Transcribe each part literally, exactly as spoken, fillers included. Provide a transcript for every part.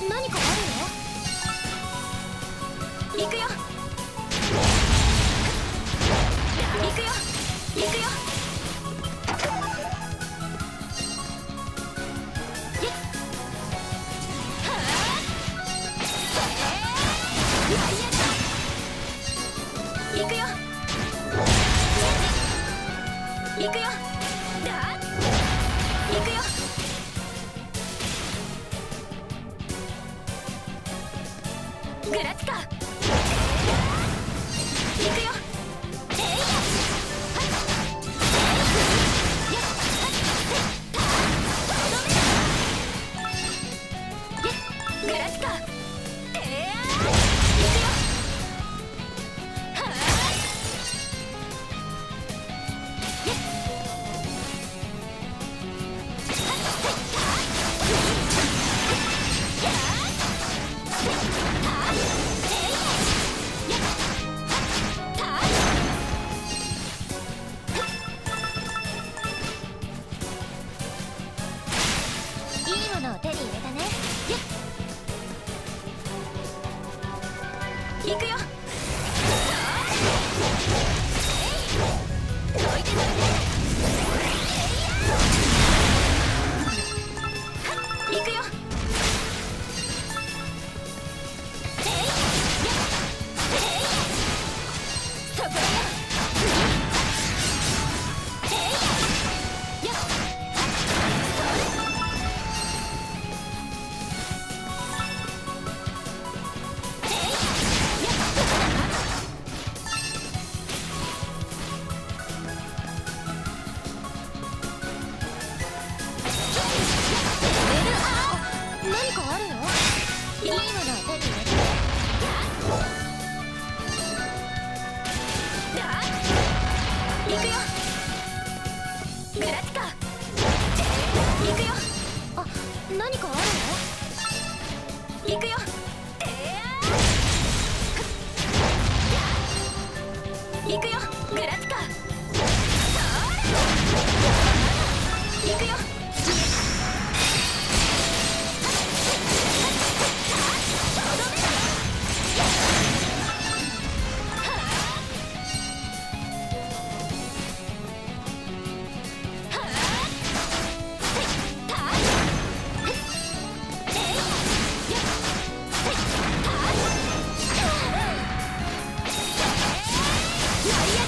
何かあるの？行くよ行くよ行くよ。行くよ行くよだ行くよ。グラチカ行くよ。えいやグラチカえい行くよ。行くよ。行くよグラチカ行くよ。あ、何かあるの？行くよ行くよグラチカ行くよ。Yeah, yeah.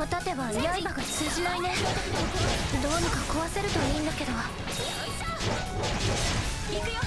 の盾は刃が通じないね。どうにか壊せるといいんだけど。行くよ。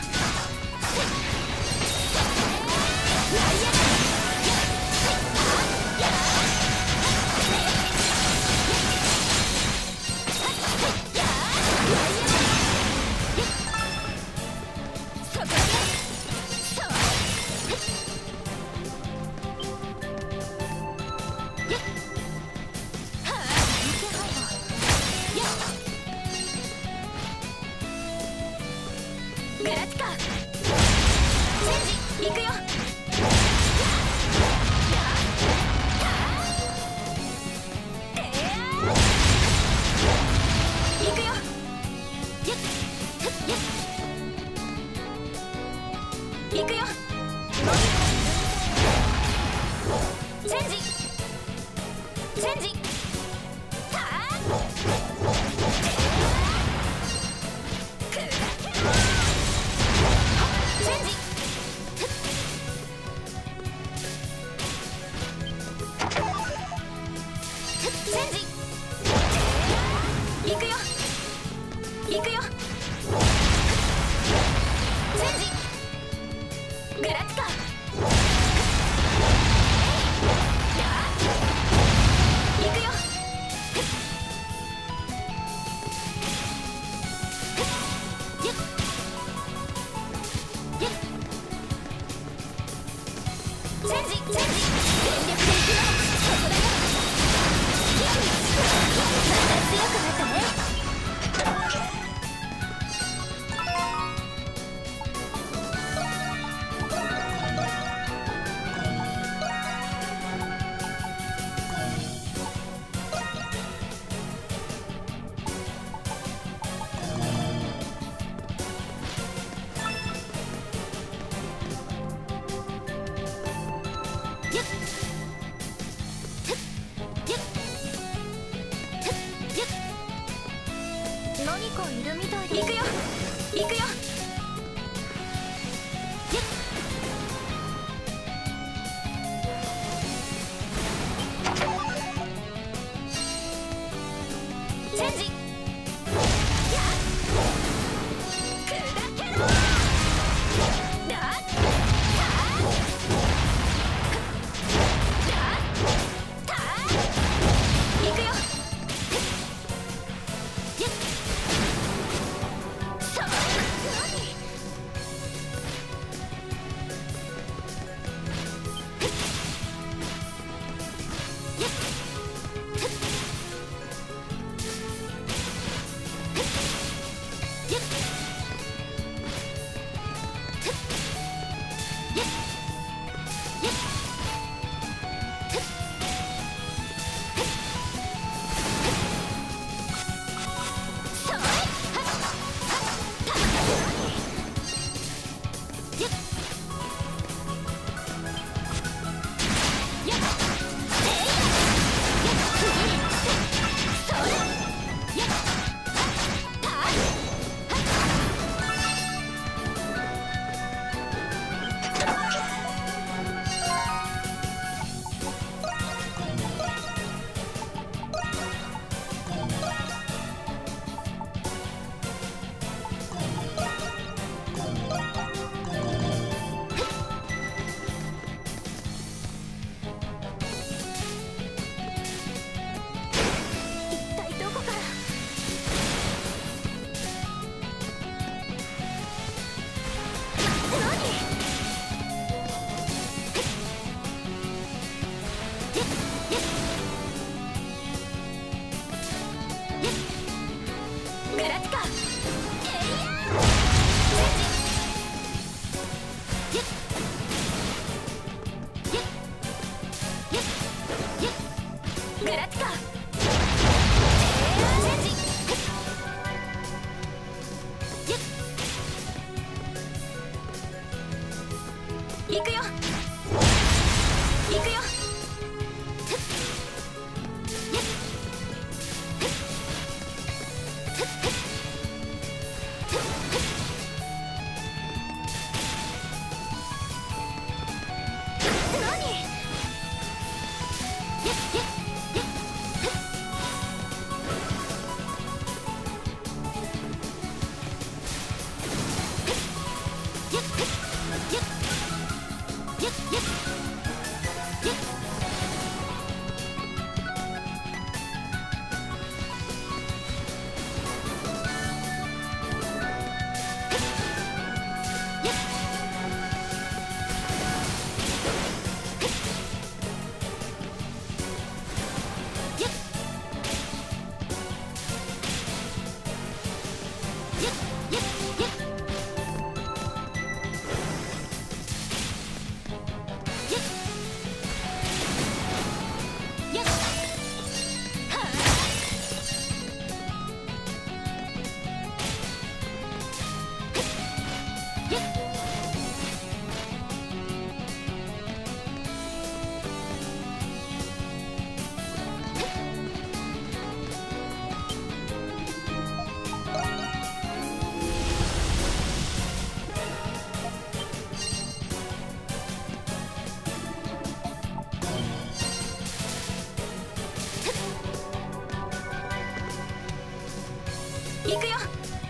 行くよ、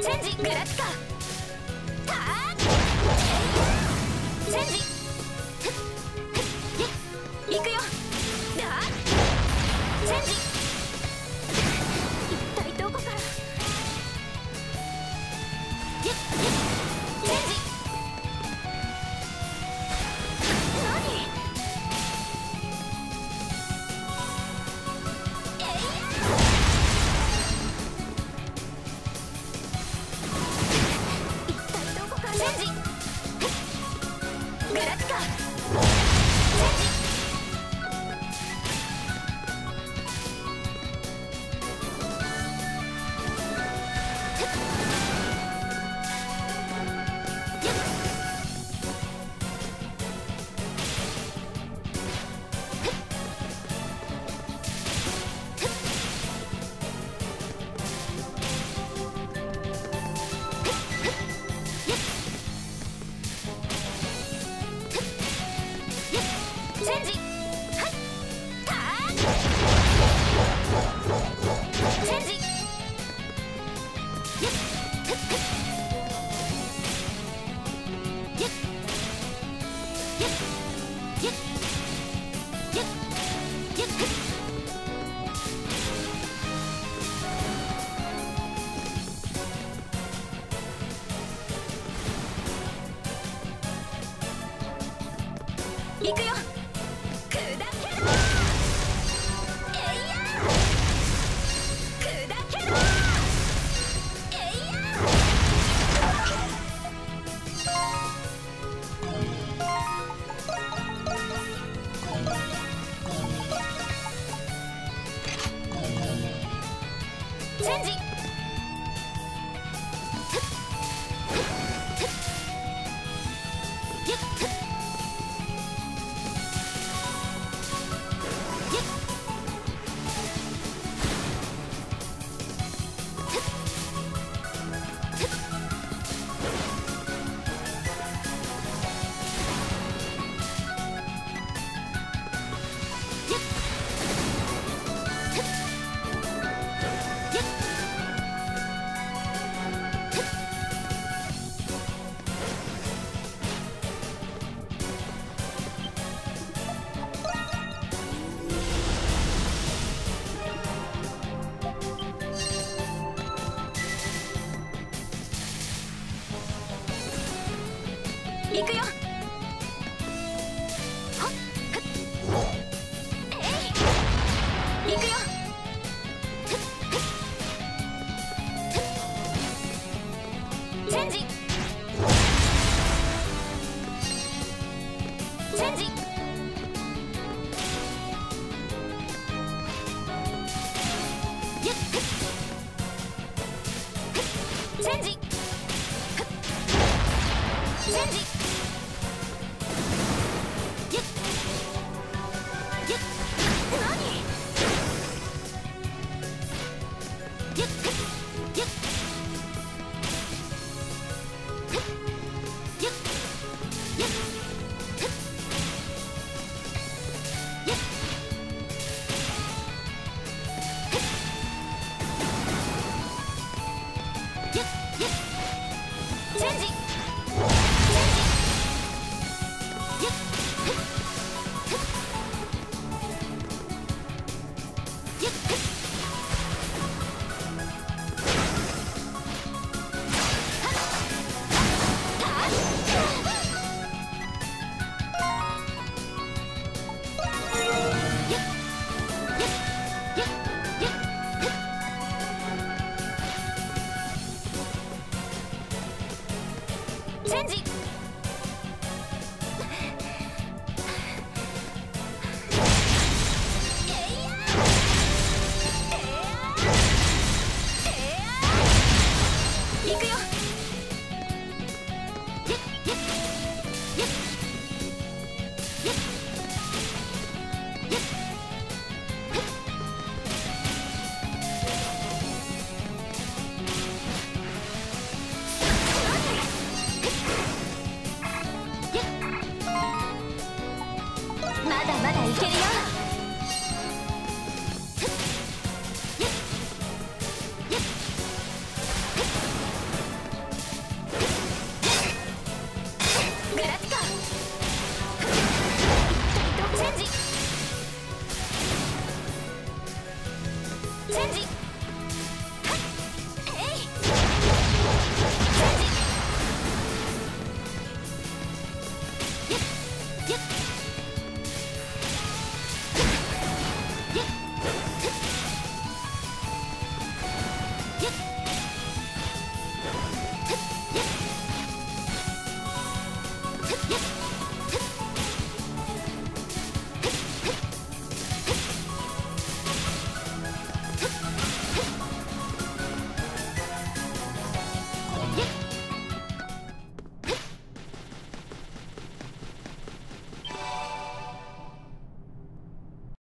チェンジグラティカ。行くよ。